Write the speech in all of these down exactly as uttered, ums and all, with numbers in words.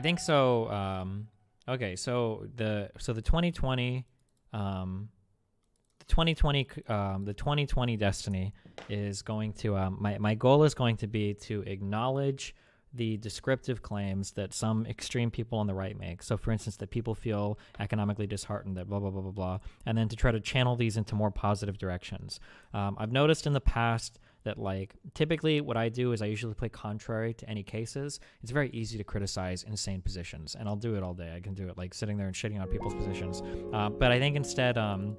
I think so. Um, okay, so the so the twenty twenty, um, the twenty twenty, um, the twenty twenty Destiny is going to. Um, my my goal is going to be to acknowledge the descriptive claims that some extreme people on the right make. So, for instance, that people feel economically disheartened, that blah, blah, blah, blah, blah, and then to try to channel these into more positive directions. Um, I've noticed in the past that, like, typically what I do is I usually play contrary to any cases. It's very easy to criticize insane positions, and I'll do it all day. I can do it, like, sitting there and shitting on people's positions. Uh, but I think instead... Um,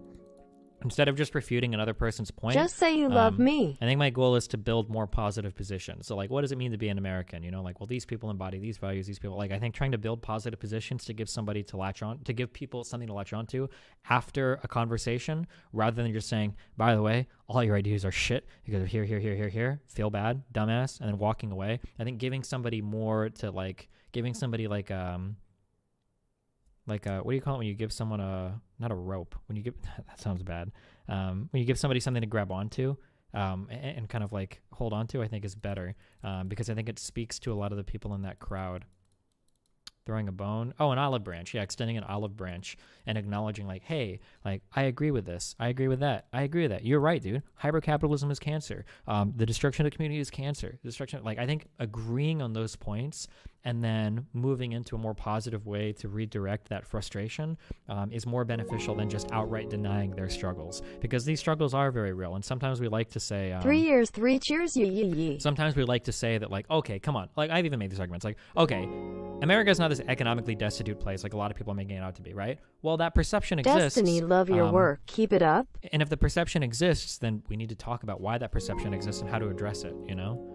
Instead of just refuting another person's point, just say you um, love me. I think my goal is to build more positive positions. So, like, what does it mean to be an American? You know, like, well, these people embody these values, these people. Like, I think trying to build positive positions to give somebody to latch on, to give people something to latch on to after a conversation, rather than just saying, by the way, all your ideas are shit because of here, here, here, here, here, feel bad, dumbass, and then walking away. I think giving somebody more to, like, giving somebody, like, um, like, a, what do you call it when you give someone a, not a rope, when you give, that sounds bad, um, when you give somebody something to grab onto um, and, and kind of, like, hold onto, I think is better um, because I think it speaks to a lot of the people in that crowd. Throwing a bone. Oh, an olive branch. Yeah, extending an olive branch and acknowledging, like, hey, like, I agree with this. I agree with that. I agree with that. You're right, dude. Hypercapitalism is cancer. Um, the destruction of the community is cancer. The destruction of, like, I think agreeing on those points and then moving into a more positive way to redirect that frustration um, is more beneficial than just outright denying their struggles, because these struggles are very real. And sometimes we like to say, um, three years, three cheers, yee yee yee. Sometimes we like to say that, like, okay, come on. Like, I've even made these arguments, like, okay, America's not this economically destitute place like a lot of people are making it out to be, right? Well, that perception exists. Destiny, love your um, work. Keep it up. And if the perception exists, then we need to talk about why that perception exists and how to address it, you know?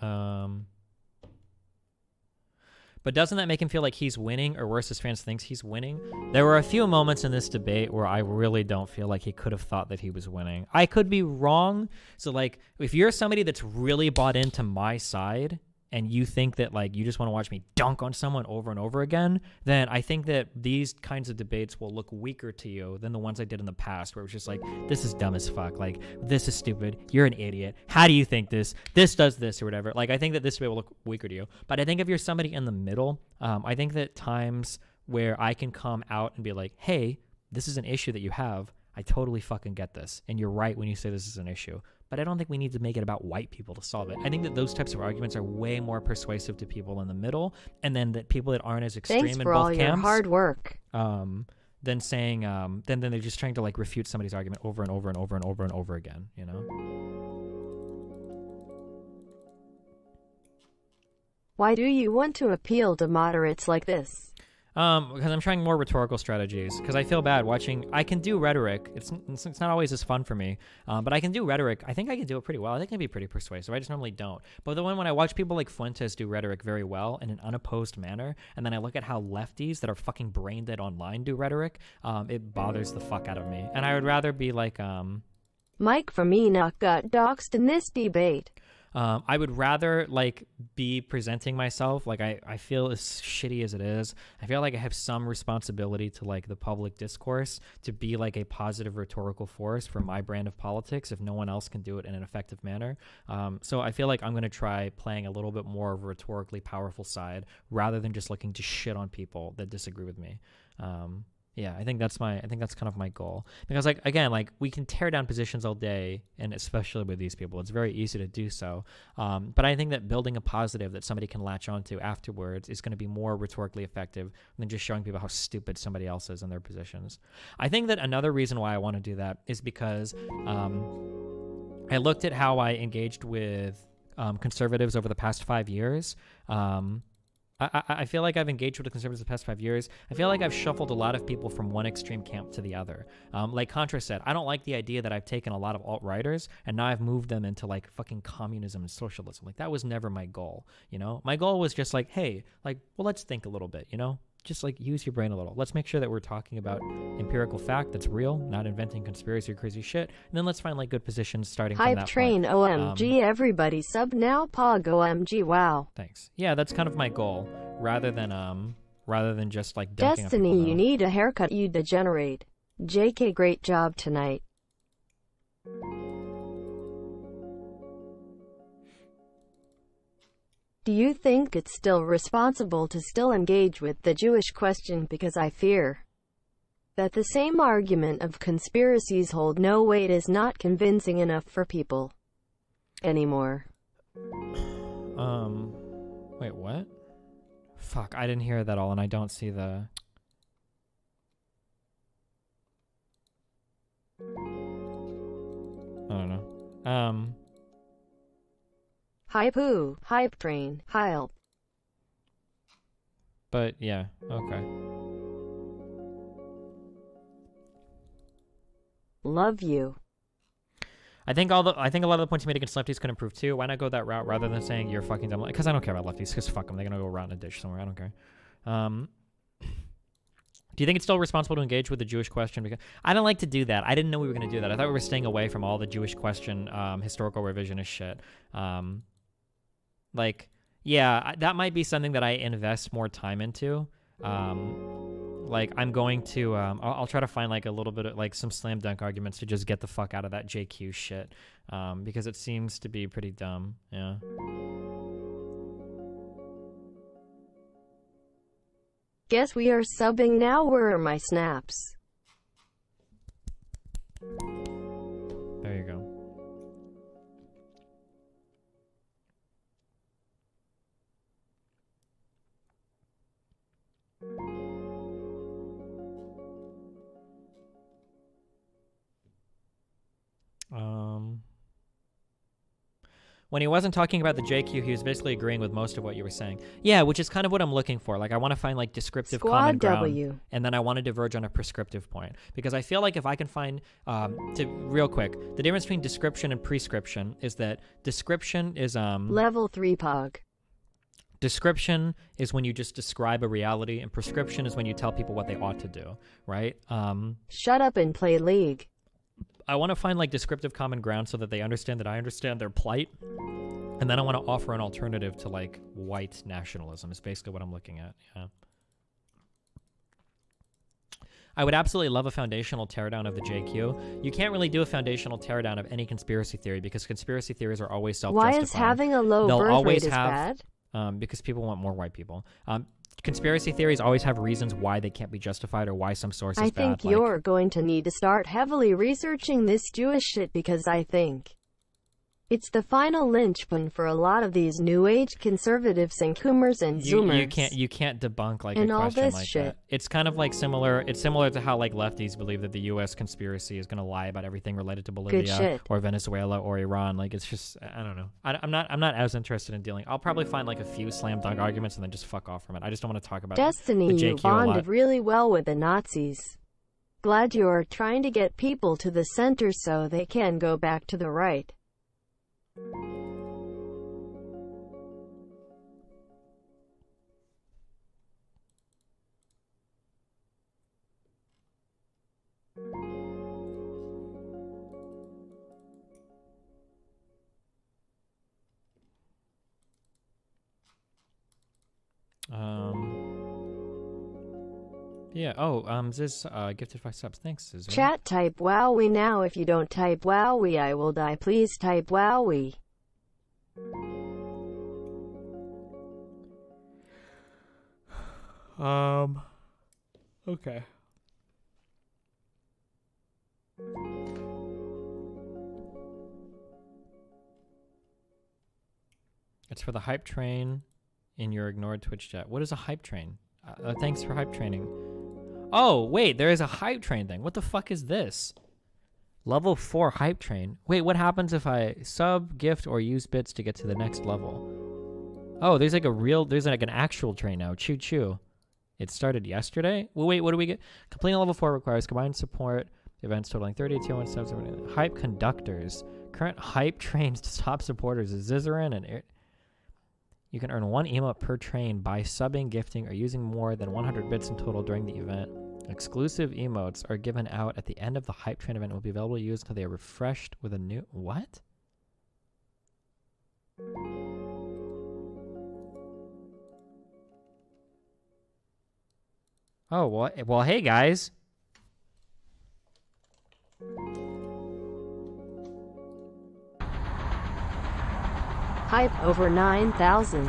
Um, but doesn't that make him feel like he's winning, or worse, his fans thinks he's winning? There were a few moments in this debate where I really don't feel like he could have thought that he was winning. I could be wrong. So, like, if you're somebody that's really bought into my side and you think that, like, you just want to watch me dunk on someone over and over again, then I think that these kinds of debates will look weaker to you than the ones I did in the past, where it was just like, this is dumb as fuck, like, this is stupid, you're an idiot, how do you think this, this does this, or whatever. Like, I think that this debate will look weaker to you. But I think if you're somebody in the middle, um, I think that times where I can come out and be like, hey, this is an issue that you have, I totally fucking get this, and you're right when you say this is an issue. But I don't think we need to make it about white people to solve it. I think that those types of arguments are way more persuasive to people in the middle, and then that people that aren't as extreme in both camps. Thanks for all your hard work. Um, than saying, um, then then they're just trying to, like, refute somebody's argument over and over and over and over and over again, you know? Why do you want to appeal to moderates like this? Um, because I'm trying more rhetorical strategies, because I feel bad watching. I can do rhetoric. It's, it's not always as fun for me, um, but I can do rhetoric. I think I can do it pretty well. I think I can be pretty persuasive. I just normally don't. But the one when I watch people like Fuentes do rhetoric very well in an unopposed manner, and then I look at how lefties that are fucking brain dead online do rhetoric, um, it bothers the fuck out of me. And I would rather be like, um... Mike from Enoch got doxxed in this debate. Um, I would rather, like, be presenting myself. Like, I, I feel as shitty as it is, I feel like I have some responsibility to, like, the public discourse to be, like, a positive rhetorical force for my brand of politics if no one else can do it in an effective manner. Um, so I feel like I'm going to try playing a little bit more of a rhetorically powerful side rather than just looking to shit on people that disagree with me. Um, yeah, I think that's my, I think that's kind of my goal. Because, like, again, like, we can tear down positions all day, and especially with these people, it's very easy to do so. Um, but I think that building a positive that somebody can latch onto afterwards is going to be more rhetorically effective than just showing people how stupid somebody else is in their positions. I think that another reason why I want to do that is because um, I looked at how I engaged with um, conservatives over the past five years. Um, I, I feel like I've engaged with the conservatives the past five years. I feel like I've shuffled a lot of people from one extreme camp to the other. Um, like Contra said, I don't like the idea that I've taken a lot of alt-righters and now I've moved them into, like, fucking communism and socialism. Like, that was never my goal, you know? My goal was just like, hey, like, well, let's think a little bit, you know? Just, like, use your brain a little. Let's make sure that we're talking about empirical fact that's real, not inventing conspiracy or crazy shit. And then let's find, like, good positions starting from that point. Hype train, O M G, um, everybody sub now, pog, O M G, wow. Thanks. Yeah, that's kind of my goal, rather than um, rather than just, like, dunking Destiny, on people, you need a haircut, you degenerate. J K, great job tonight. Do you think it's still responsible to still engage with the Jewish question? Because I fear that the same argument of conspiracies hold no weight, is not convincing enough for people anymore. Um, wait, what? Fuck, I didn't hear that all, and I don't see the... I don't know. Um. Hype who? Hype train. Help. But, yeah, okay. Love you. I think all the I think a lot of the points you made against lefties could improve too. Why not go that route rather than saying you're fucking dumb? Because I don't care about lefties. Because fuck them, they're gonna go rot in a ditch somewhere. I don't care. Um, do you think it's still responsible to engage with the Jewish question? Because I don't like to do that. I didn't know we were gonna do that. I thought we were staying away from all the Jewish question, um, historical revisionist shit. Um, like, yeah, that might be something that I invest more time into. Um. Like, I'm going to, um, I'll, I'll try to find, like, a little bit of, like, some slam dunk arguments to just get the fuck out of that J Q shit, um, because it seems to be pretty dumb, yeah. Guess we are subbing now. Where are my snaps? There you go. Um, when he wasn't talking about the J Q, he was basically agreeing with most of what you were saying. Yeah, which is kind of what I'm looking for. Like, I want to find, like, descriptive Squad common ground, W. and then I want to diverge on a prescriptive point. Because I feel like if I can find, um, to, real quick, the difference between description and prescription is that description is, um... level three pog. Description is when you just describe a reality, and prescription is when you tell people what they ought to do, right? Um... Shut up and play League. I want to find, like, descriptive common ground so that they understand that I understand their plight, and then I want to offer an alternative to, like, white nationalism is basically what I'm looking at. Yeah. I would absolutely love a foundational teardown of the J Q. You can't really do a foundational teardown of any conspiracy theory because conspiracy theories are always self-justifying. Why is having a low They'll birth always rate have, is bad? Um, because people want more white people. Um, Conspiracy theories always have reasons why they can't be justified or why some source is I bad. I think like, you're going to need to start heavily researching this Jewish shit because I think it's the final linchpin for a lot of these New Age conservatives and coomers and you, zoomers. You can't, you can't debunk like and a all question this like shit. That. It's kind of like similar. It's similar to how like lefties believe that the U S conspiracy is going to lie about everything related to Bolivia or Venezuela or Iran. Like it's just, I don't know. I, I'm not, I'm not as interested in dealing. I'll probably find like a few slam dunk arguments and then just fuck off from it. I just don't want to talk about Destiny. The J Q you bonded really well with the Nazis. Glad you are trying to get people to the center so they can go back to the right. Um, yeah, oh, um, Ziz, uh, gifted five subs, thanks, Ziz. Chat, type wowie now. If you don't type wowie, I will die. Please type wowie. Um, okay. It's for the hype train. In your ignored Twitch chat. What is a hype train? Uh, thanks for hype training. Oh, wait, there is a hype train thing. What the fuck is this? Level four hype train. Wait, what happens if I sub, gift, or use bits to get to the next level? Oh, there's like a real, there's like an actual train now. Choo choo. It started yesterday? Well, wait, what do we get? Completing level four requires combined support events totaling thirty, two, one, seven, seven, hype conductors. Current hype trains to stop supporters is Zizarin and Air. You can earn one emote per train by subbing, gifting, or using more than one hundred bits in total during the event. Exclusive emotes are given out at the end of the hype train event and will be available to use until they are refreshed with a new... What? Oh, well, well hey guys. Hype over nine thousand.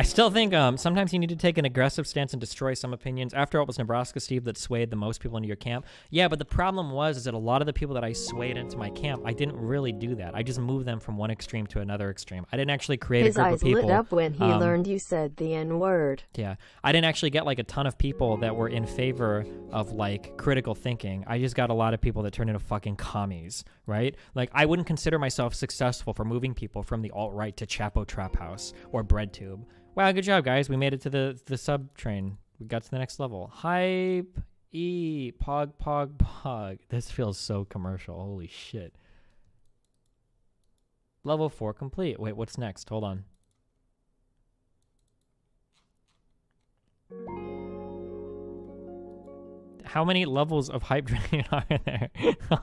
I still think um, sometimes you need to take an aggressive stance and destroy some opinions. After all, it was Nebraska Steve that swayed the most people into your camp. Yeah, but the problem was is that a lot of the people that I swayed into my camp, I didn't really do that. I just moved them from one extreme to another extreme. I didn't actually create His a group of people. His eyes lit up when he um, learned you said the N-word. Yeah. I didn't actually get like a ton of people that were in favor of like critical thinking. I just got a lot of people that turned into fucking commies, right? Like I wouldn't consider myself successful for moving people from the alt-right to Chapo Trap House or Breadtube. Wow, good job, guys. We made it to the, the sub train. We got to the next level. Hype E. Pog, pog, pog. This feels so commercial. Holy shit. Level four complete. Wait, what's next? Hold on. How many levels of hype train are there?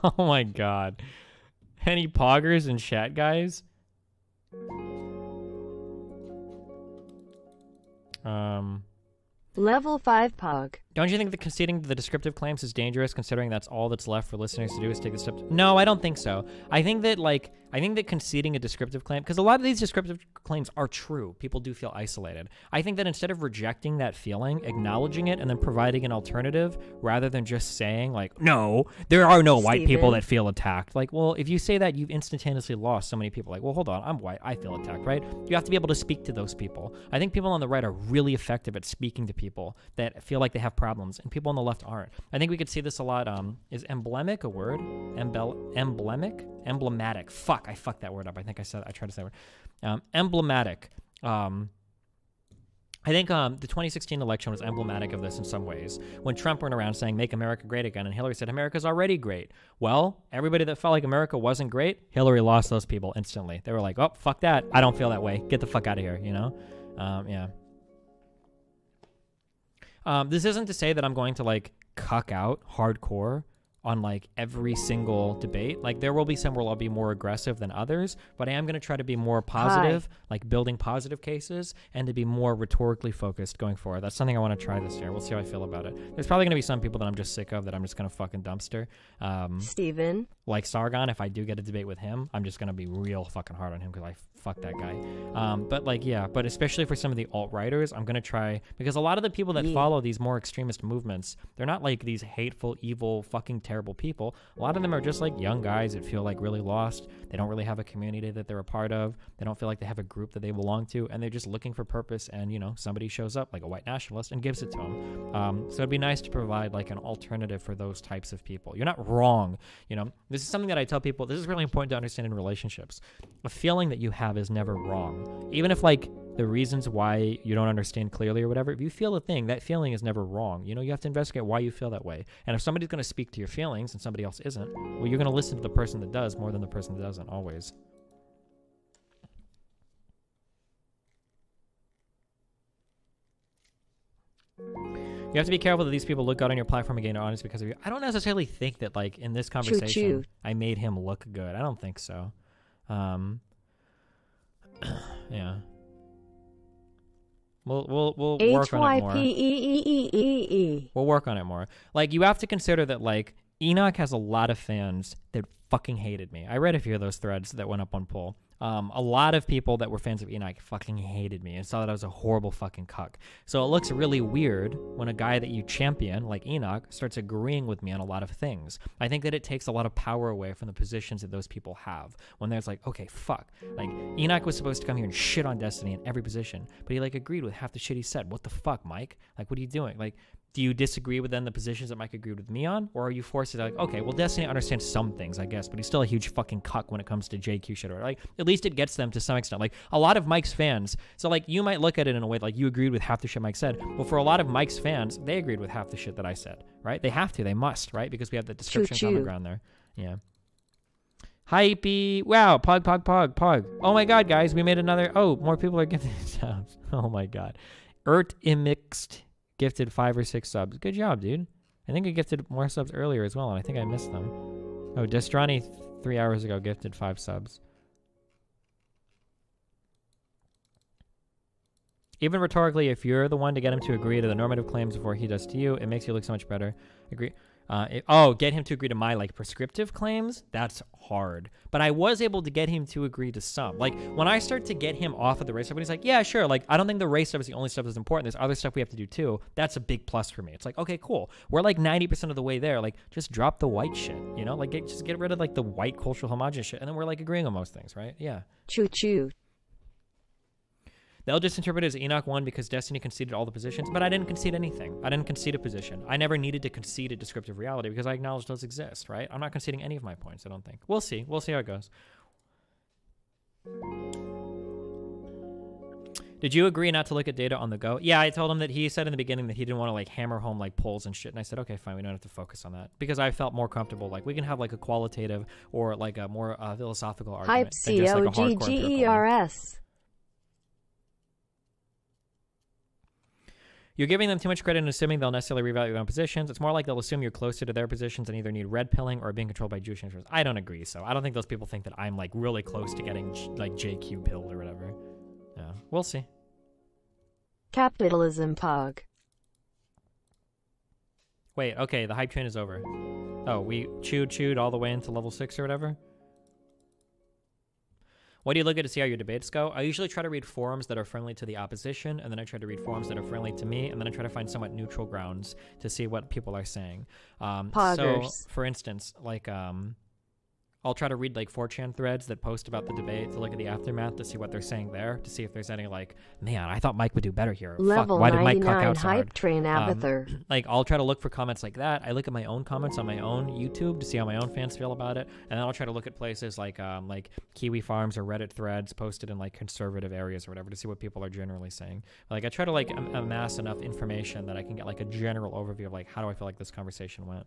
Oh my god. Any poggers in chat, guys? Um, Level five pog. Don't you think that conceding the descriptive claims is dangerous, considering that's all that's left for listeners to do is take the steps? No, I don't think so. I think that like I think that conceding a descriptive claim, because a lot of these descriptive claims are true. People do feel isolated. I think that instead of rejecting that feeling, acknowledging it and then providing an alternative rather than just saying like, no, there are no Steven. white people that feel attacked. Like, well, if you say that, you've instantaneously lost so many people. Like, well, hold on, I'm white, I feel attacked, right? You have to be able to speak to those people. I think people on the right are really effective at speaking to people that feel like they have problems, and people on the left aren't. I think we could see this a lot. Um, is emblemic a word? Embel emblemic? Emblematic. Fuck, I fucked that word up. I think I said I tried to say that word. Um, emblematic. Um, I think um, the twenty sixteen election was emblematic of this in some ways. When Trump went around saying, make America great again, and Hillary said, America's already great. Well, everybody that felt like America wasn't great, Hillary lost those people instantly. They were like, oh, fuck that. I don't feel that way. Get the fuck out of here, you know? Um, yeah. Um, this isn't to say that I'm going to, like, cuck out hardcore on like every single debate. Like there will be some where I'll be more aggressive than others, but I am gonna try to be more positive, Hi. like building positive cases and to be more rhetorically focused going forward. That's something I wanna try this year. We'll see how I feel about it. There's probably gonna be some people that I'm just sick of that I'm just gonna fucking dumpster. Um, Steven. Like Sargon, if I do get a debate with him, I'm just gonna be real fucking hard on him because I fuck that guy. Um, but like, yeah, but especially for some of the alt-righters, I'm gonna try, because a lot of the people that yeah. follow these more extremist movements, they're not like these hateful, evil, fucking terrible people. A lot of them are just like young guys that feel like really lost. They don't really have a community that they're a part of. They don't feel like they have a group that they belong to, and they're just looking for purpose, and you know, somebody shows up like a white nationalist and gives it to them. Um, so it'd be nice to provide like an alternative for those types of people. You're not wrong, you know. This is something that I tell people. This is really important to understand in relationships. A feeling that you have is never wrong, even if like the reasons why you don't understand clearly or whatever. If you feel a thing, that feeling is never wrong. You know, you have to investigate why you feel that way. And if somebody's going to speak to your feelings and somebody else isn't, well, you're going to listen to the person that does more than the person that doesn't, always. You have to be careful that these people look good on your platform and gain audience because of you. I don't necessarily think that, like, in this conversation, Choo -choo. I made him look good. I don't think so. Um, yeah. We'll, we'll, we'll work on it more. H Y P E E E E E. We'll work on it more. Like, you have to consider that, like, Enoch has a lot of fans that fucking hated me. I read a few of those threads that went up on poll. Um, a lot of people that were fans of Enoch fucking hated me and saw that I was a horrible fucking cuck. So it looks really weird when a guy that you champion, like Enoch, starts agreeing with me on a lot of things. I think that it takes a lot of power away from the positions that those people have. When there's like, okay, fuck. Like, Enoch was supposed to come here and shit on Destiny in every position, but he like agreed with half the shit he said. What the fuck, Mike? Like, what are you doing? Like, do you disagree with then the positions that Mike agreed with me on? Or are you forced to, like, okay, well, Destiny understands some things, I guess, but he's still a huge fucking cuck when it comes to J Q shit, or like, at least it gets them to some extent. Like, a lot of Mike's fans, so, like, you might look at it in a way, like, you agreed with half the shit Mike said. Well, for a lot of Mike's fans, they agreed with half the shit that I said, right? They have to, they must, right? Because we have the description Choo -choo. common ground there. Yeah. Hypey. Wow. Pog, pog, pog, pog. Oh, my God, guys. We made another. Oh, more people are giving subs. Oh, my God. Ert immixed. Gifted five or six subs. Good job, dude. I think I gifted more subs earlier as well, and I think I missed them. Oh, Destrani th three hours ago gifted five subs. Even rhetorically, if you're the one to get him to agree to the normative claims before he does to you, it makes you look so much better. Agree. Uh, it, oh, get him to agree to my, like, prescriptive claims? That's hard. But I was able to get him to agree to some. Like, when I start to get him off of the race stuff, and he's like, yeah, sure, like, I don't think the race stuff is the only stuff that's important. There's other stuff we have to do, too. That's a big plus for me. It's like, okay, cool. We're, like, ninety percent of the way there. Like, just drop the white shit, you know? Like, get, just get rid of, like, the white cultural homogenous shit, and then we're, like, agreeing on most things, right? Yeah. Choo-choo. They'll just interpret it as Enoch won because Destiny conceded all the positions, but I didn't concede anything. I didn't concede a position. I never needed to concede a descriptive reality because I acknowledge those exist, right? I'm not conceding any of my points, I don't think. We'll see. We'll see how it goes. Did you agree not to look at data on the go? Yeah, I told him that he said in the beginning that he didn't want to, like, hammer home, like, polls and shit. And I said, okay, fine, we don't have to focus on that. Because I felt more comfortable, like, we can have, like, a qualitative or, like, a more uh, philosophical argument. Hype C O G G E R S. You're giving them too much credit and assuming they'll necessarily revalue their own positions. It's more like they'll assume you're closer to their positions and either need red pilling or being controlled by Jewish interests. I don't agree, so I don't think those people think that I'm, like, really close to getting, like, J Q pilled or whatever. Yeah, we'll see. Capitalism pog. Wait, okay, the hype train is over. Oh, we chewed, chewed all the way into level six or whatever? What do you look at to see how your debates go? I usually try to read forums that are friendly to the opposition, and then I try to read forums that are friendly to me, and then I try to find somewhat neutral grounds to see what people are saying. Um, so, for instance, like, um, I'll try to read, like, four chan threads that post about the debate to look at the aftermath to see what they're saying there, to see if there's any, like, man, I thought Mike would do better here. Level Fuck, why did Mike cuck out so hard? Train um, like, I'll try to look for comments like that. I look at my own comments on my own YouTube to see how my own fans feel about it, and then I'll try to look at places like um, like Kiwi Farms or Reddit threads posted in, like, conservative areas or whatever to see what people are generally saying. Like, I try to, like, am amass enough information that I can get, like, a general overview of, like, how do I feel like this conversation went.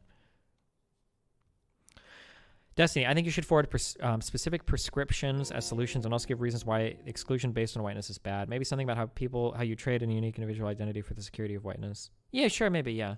Destiny, I think you should forward pres um, specific prescriptions as solutions and also give reasons why exclusion based on whiteness is bad. Maybe something about how people, how you trade in a unique individual identity for the security of whiteness. Yeah, sure, maybe, yeah.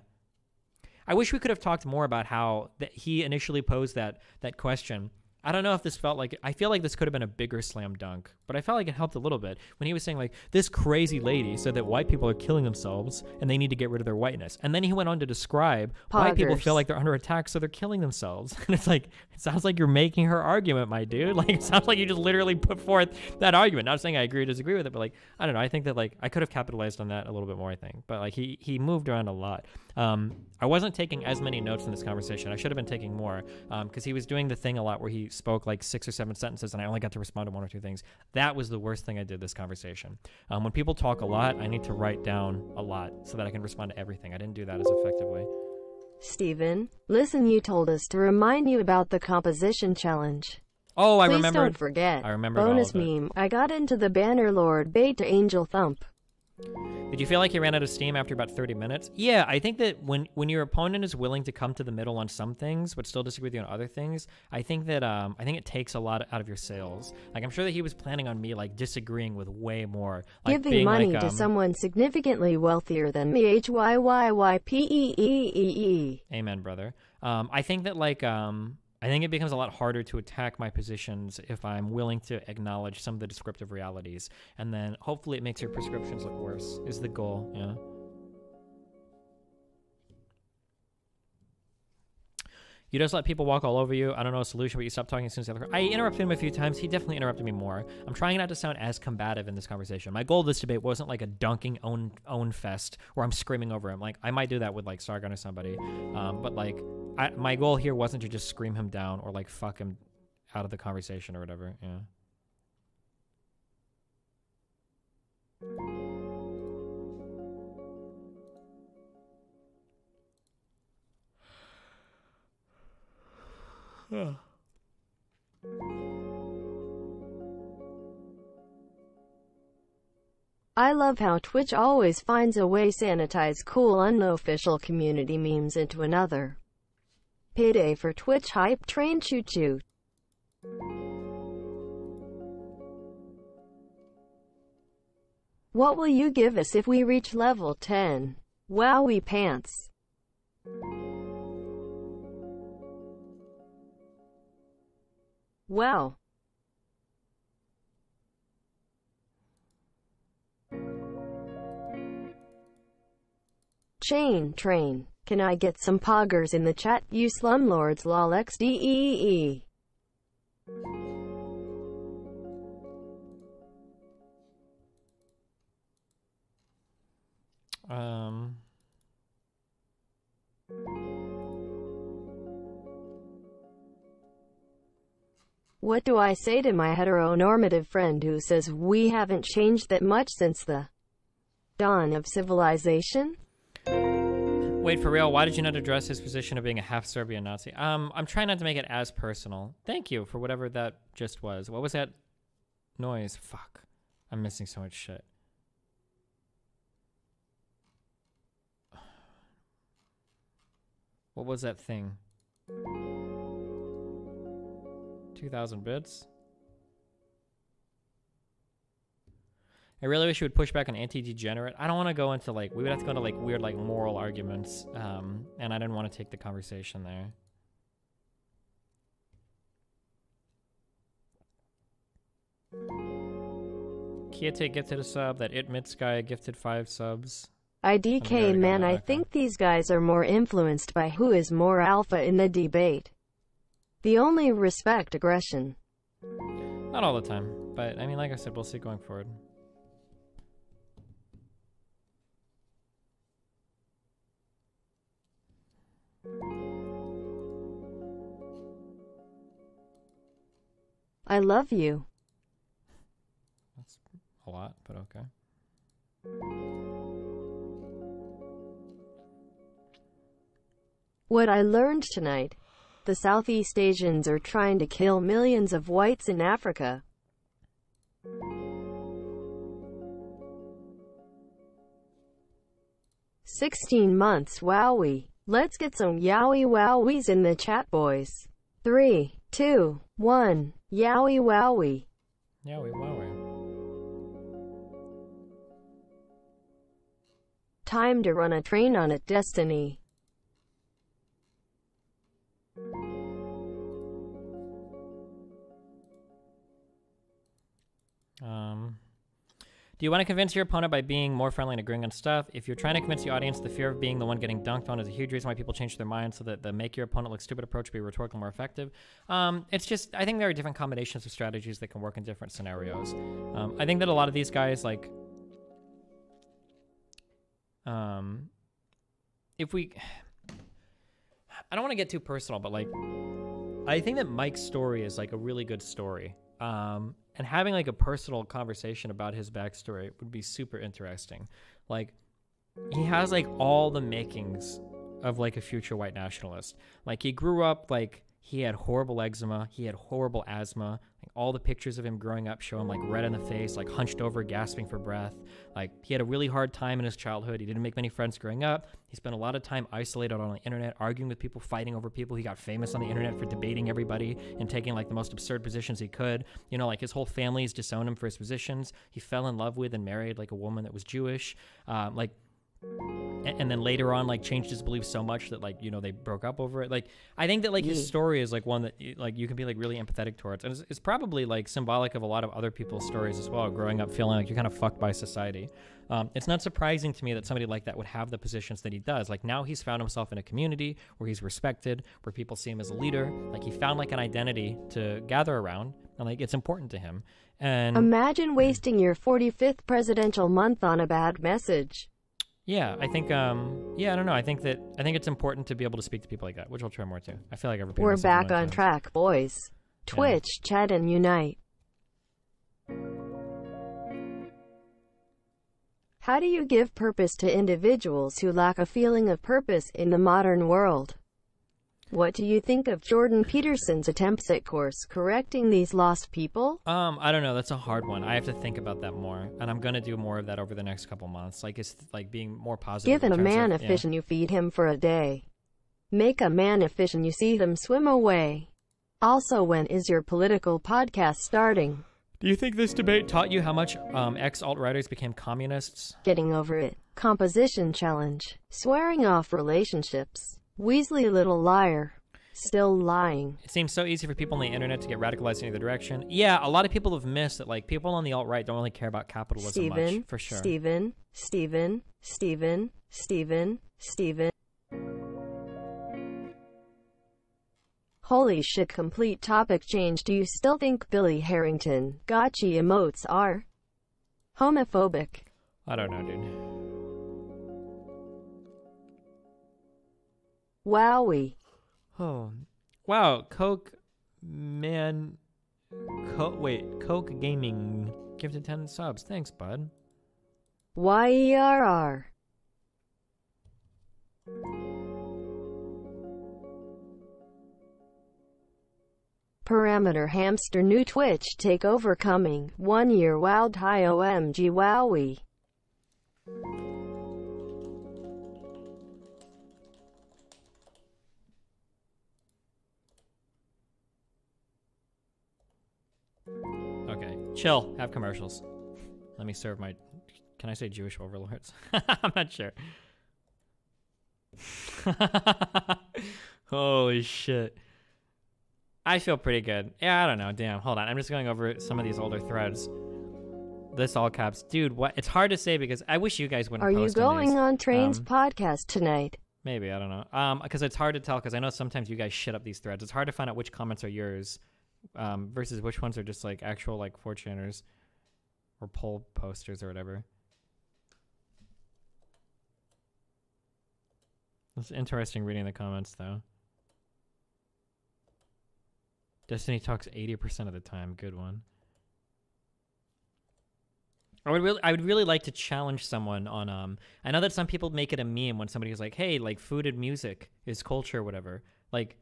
I wish we could have talked more about how that he initially posed that that question. I don't know if this felt like, I feel like this could have been a bigger slam dunk, but I felt like it helped a little bit when he was saying, like, this crazy lady said that white people are killing themselves and they need to get rid of their whiteness. And then he went on to describe Poggers. White people feel like they're under attack, so they're killing themselves. And it's like, it sounds like you're making her argument, my dude. Like, it sounds like you just literally put forth that argument. Not saying I agree or disagree with it, but, like, I don't know. I think that, like, I could have capitalized on that a little bit more, I think. But, like, he, he moved around a lot. Um, I wasn't taking as many notes in this conversation. I should have been taking more because um, he was doing the thing a lot where he spoke like six or seven sentences and I only got to respond to one or two things. That was the worst thing I did this conversation. Um, when people talk a lot, I need to write down a lot so that I can respond to everything. I didn't do that as effectively. Steven, listen, you told us to remind you about the composition challenge. Oh, I remember. Please don't forget. I remember. Bonus meme. I got into the Bannerlord beta angel thump. Did you feel like you ran out of steam after about thirty minutes? Yeah, I think that when when your opponent is willing to come to the middle on some things but still disagree with you on other things, I think that um, I think it takes a lot out of your sails. Like, I'm sure that he was planning on me, like, disagreeing with way more. Like, giving being money like, to um, someone significantly wealthier than me. H Y Y Y P E E E E. Amen, brother. Um, I think that, like, um... I think it becomes a lot harder to attack my positions if I'm willing to acknowledge some of the descriptive realities. And then hopefully it makes your prescriptions look worse, is the goal, yeah. You just let people walk all over you. I don't know a solution, but you stop talking as soon as the other... I interrupted him a few times. He definitely interrupted me more. I'm trying not to sound as combative in this conversation. My goal of this debate wasn't like a dunking own own fest where I'm screaming over him. Like, I might do that with, like, Sargon or somebody. Um, but, like, I, my goal here wasn't to just scream him down or, like, fuck him out of the conversation or whatever. Yeah. Yeah. I love how Twitch always finds a way to sanitize cool unofficial community memes into another. Payday for Twitch hype train choo choo. What will you give us if we reach level ten? Wowie pants. Wow. Chain train. Can I get some poggers in the chat, you slumlords? Lol X D E E. Um. What do I say to my heteronormative friend who says we haven't changed that much since the dawn of civilization? Wait, for real, why did you not address his position of being a half-Serbian Nazi? Um, I'm trying not to make it as personal. Thank you for whatever that just was. What was that noise? Fuck. I'm missing so much shit. What was that thing? two thousand bits. I really wish you would push back on anti-degenerate. I don't want to go into like, we would have to go into like weird like moral arguments, um, and I didn't want to take the conversation there. Kiete gifted a sub, that It Mitsky gifted five subs. I D K man, I think these guys are more influenced by who is more alpha in the debate. The only respect aggression. Not all the time, but I mean, like I said, we'll see going forward. I love you. That's a lot, but okay. What I learned tonight. The Southeast Asians are trying to kill millions of whites in Africa. Sixteen months, wowie. Let's get some yowie wowies in the chat, boys. Three, two, one, yowie wowie. Yowie wowie. Time to run a train on it, Destiny. Um, do you want to convince your opponent by being more friendly and agreeing on stuff? If you're trying to convince the audience, the fear of being the one getting dunked on is a huge reason why people change their minds, so that the make your opponent look stupid approach be rhetorical more effective. Um, it's just, I think there are different combinations of strategies that can work in different scenarios. Um, I think that a lot of these guys, like, um, if we, I don't want to get too personal, but like, I think that Mike's story is like a really good story. Um, and having like a personal conversation about his backstory would be super interesting. Like, he has like all the makings of like a future white nationalist. Like, he grew up, like, he had horrible eczema, he had horrible asthma. Like, all the pictures of him growing up show him like red in the face, like hunched over, gasping for breath. Like, he had a really hard time in his childhood. He didn't make many friends growing up. He spent a lot of time isolated on the internet, arguing with people, fighting over people. He got famous on the internet for debating everybody and taking like the most absurd positions he could. You know, like, his whole family's disowned him for his positions. He fell in love with and married like a woman that was Jewish. Um, like, and then later on, like, changed his beliefs so much that, like, you know, they broke up over it. Like, I think that, like, his story is like one that, like, you can be like really empathetic towards, and it's, it's probably like symbolic of a lot of other people's stories as well, growing up feeling like you're kind of fucked by society. Um, it's not surprising to me that somebody like that would have the positions that he does. Like, now he's found himself in a community where he's respected, where people see him as a leader. Like, he found like an identity to gather around, and like, it's important to him. And imagine wasting your forty-fifth presidential month on a bad message. Yeah, I think, um, yeah, I don't know. I think that, I think it's important to be able to speak to people like that, which I'll try more too. I feel like everybody. We're back on track, boys. Twitch, yeah. Chat, and unite. How do you give purpose to individuals who lack a feeling of purpose in the modern world? What do you think of Jordan Peterson's attempts at course correcting these lost people? Um, I don't know. That's a hard one. I have to think about that more, and I'm gonna do more of that over the next couple months. Like, it's like being more positive. Give a man of, a fish yeah. and you feed him for a day. Make a man a fish and you see him swim away. Also, when is your political podcast starting? Do you think this debate taught you how much um, ex-alt-writers became communists? Getting over it. Composition challenge. Swearing off relationships. Weasley little liar. Still lying. It seems so easy for people on the internet to get radicalized in either direction. Yeah, a lot of people have missed that, like, people on the alt-right don't really care about capitalism Steven, much, for sure. Steven, Steven, Steven, Steven, Steven. Holy shit, complete topic change. Do you still think Billy Harrington gotcha emotes are homophobic? I don't know, dude. Wowie. Oh. Wow, Coke Man. Co wait, Coke Gaming gifted ten subs. Thanks, bud. Y E R R. Parameter hamster, new Twitch takeover coming. One year wowed, hi O M G wowie. Okay, chill, have commercials. Let me serve my, can I say Jewish overlords? I'm not sure. Holy shit. I feel pretty good. Yeah, I don't know. Damn, hold on. I'm just going over some of these older threads. This all caps. Dude, what? It's hard to say because I wish you guys wouldn't post on these. Are you going on Train's um, podcast tonight? Maybe. I don't know. Um, because it's hard to tell because I know sometimes you guys shit up these threads. It's hard to find out which comments are yours um, versus which ones are just like actual like four chaners or poll posters or whatever. It's interesting reading the comments, though. Destiny talks eighty percent of the time. Good one. I would really, I would really like to challenge someone on. Um, I know that some people make it a meme when somebody's like, "Hey, like food and music is culture, whatever." Like,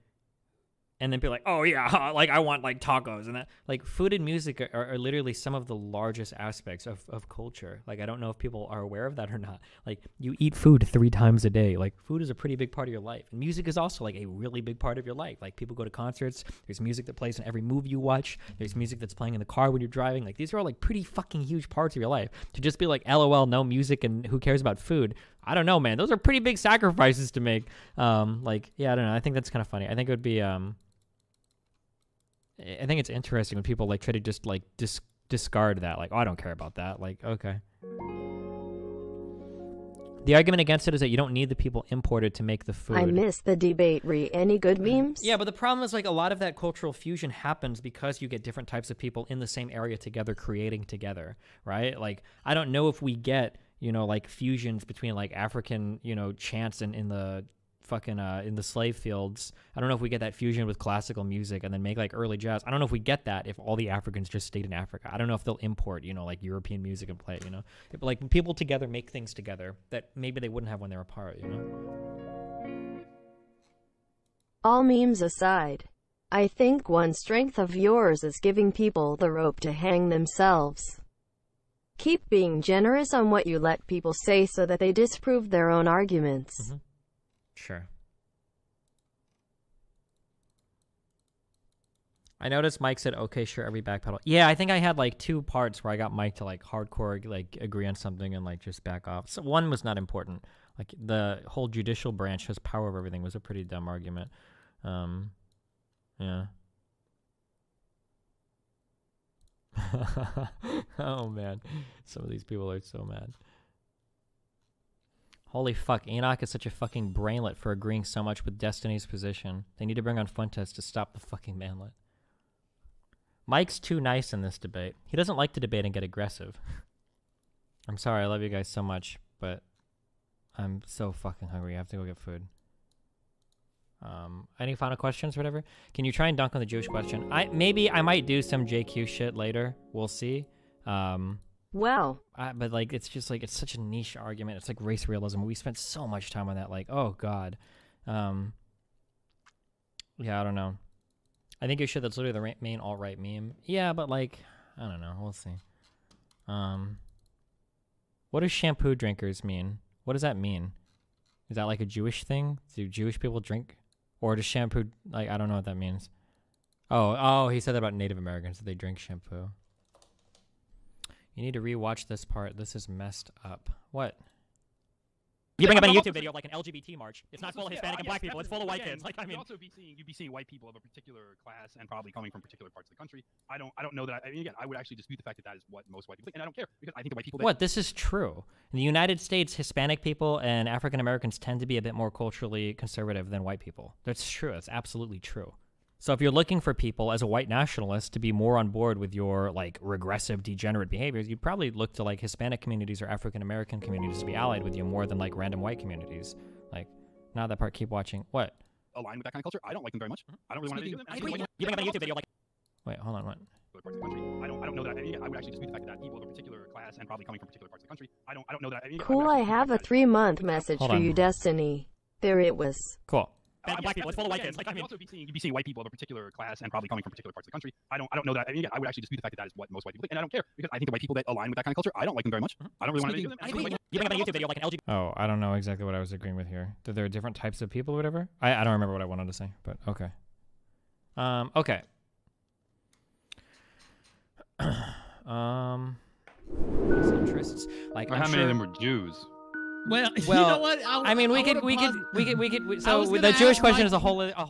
and then be like, "Oh yeah, like I want like tacos and that." Like, food and music are, are, are literally some of the largest aspects of of culture. Like, I don't know if people are aware of that or not. Like, you eat food three times a day. Like, food is a pretty big part of your life. And music is also like a really big part of your life. Like, people go to concerts. There's music that plays in every movie you watch. There's music that's playing in the car when you're driving. Like, these are all like pretty fucking huge parts of your life. To just be like, "L O L, no music, and who cares about food?" I don't know, man. Those are pretty big sacrifices to make. Um, like, yeah, I don't know. I think that's kind of funny. I think it would be. Um, I think it's interesting when people like try to just like dis discard that, like, "Oh, I don't care about that." Like, okay. The argument against it is that you don't need the people imported to make the food. I miss the debate. Re any good memes? Yeah, but the problem is like a lot of that cultural fusion happens because you get different types of people in the same area together creating together, right? Like, I don't know if we get, you know, like fusions between like African, you know, chants in, in the fucking uh in the slave fields. I don't know if we get that fusion with classical music and then make like early jazz. I don't know if we get that if all the Africans just stayed in Africa. I don't know if they'll import, you know, like European music and play it, you know. But like people together make things together that maybe they wouldn't have when they're apart, you know. All memes aside, I think one strength of yours is giving people the rope to hang themselves. Keep being generous on what you let people say so that they disprove their own arguments. Mm-hmm. Sure. I noticed Mike said, "Okay, sure, every backpedal." Yeah, I think I had like two parts where I got Mike to like hardcore like agree on something and like just back off. So one was not important. Like the whole judicial branch has power over everything was a pretty dumb argument. Um, yeah. Oh man, some of these people are so mad. Holy fuck, Enoch is such a fucking brainlet for agreeing so much with Destiny's position. They need to bring on Fuentes to stop the fucking manlet. Mike's too nice in this debate. He doesn't like to debate and get aggressive. I'm sorry, I love you guys so much, but I'm so fucking hungry. I have to go get food. Um, any final questions or whatever? Can you try and dunk on the Jewish question? I maybe I might do some J Q shit later. We'll see. Um, wow. I, but like, it's just like, it's such a niche argument. It's like race realism. We spent so much time on that. Like, oh God. Um, yeah, I don't know. I think you should. That's literally the ra main alt-right meme. Yeah, but like, I don't know. We'll see. Um, what does shampoo drinkers mean? What does that mean? Is that like a Jewish thing? Do Jewish people drink? Or does shampoo, like, I don't know what that means. Oh, oh, he said that about Native Americans, that they drink shampoo. You need to rewatch this part. This is messed up. What? You bring up a YouTube video of like an L G B T march. It's not full of Hispanic and black people. It's full of white kids. Like, I mean, you'd also be seeing, you'd be seeing white people of a particular class and probably coming from particular parts of the country. I don't, I don't know that. I, I mean, again, I would actually dispute the fact that that is what most white people think, and I don't care because I think the white people. What? This is true. In the United States, Hispanic people and African Americans tend to be a bit more culturally conservative than white people. That's true. That's absolutely true. So if you're looking for people as a white nationalist to be more on board with your like regressive degenerate behaviors, you'd probably look to like Hispanic communities or African American communities to be allied with you more than like random white communities. Like, now that part, keep watching. What? Align with that kind of culture? I don't like them very much. I don't really want to do them. I think you bring up a YouTube video like... Wait, hold on, what? Parts of the country. I don't, I don't know that I, I would actually dispute the fact that people of a particular class and probably coming from particular parts of the country. I don't, I don't know that I... Cool, I have a three-month message for you, Destiny. There it was. Cool. Uh, black people, it's full of white kids. Like, I mean, also be seeing, you'd be seeing white people of a particular class and probably coming from particular parts of the country. I don't, I don't know that. I mean, yeah, I would actually dispute the fact that that is what most white people think, and I don't care because I think the white people that align with that kind of culture, I don't like them very much. I don't really want to. Them. I think like, you bring up a YouTube video like an L G B T. Oh, I don't know exactly what I was agreeing with here. That there are different types of people, or whatever. I, I don't remember what I wanted to say, but okay. Um, okay. um, his interests, like or how sure... many of them were Jews? Well, well, you know what? I, I mean, we could, we could, we could, we could, we could. So the Jewish question is a whole, a whole.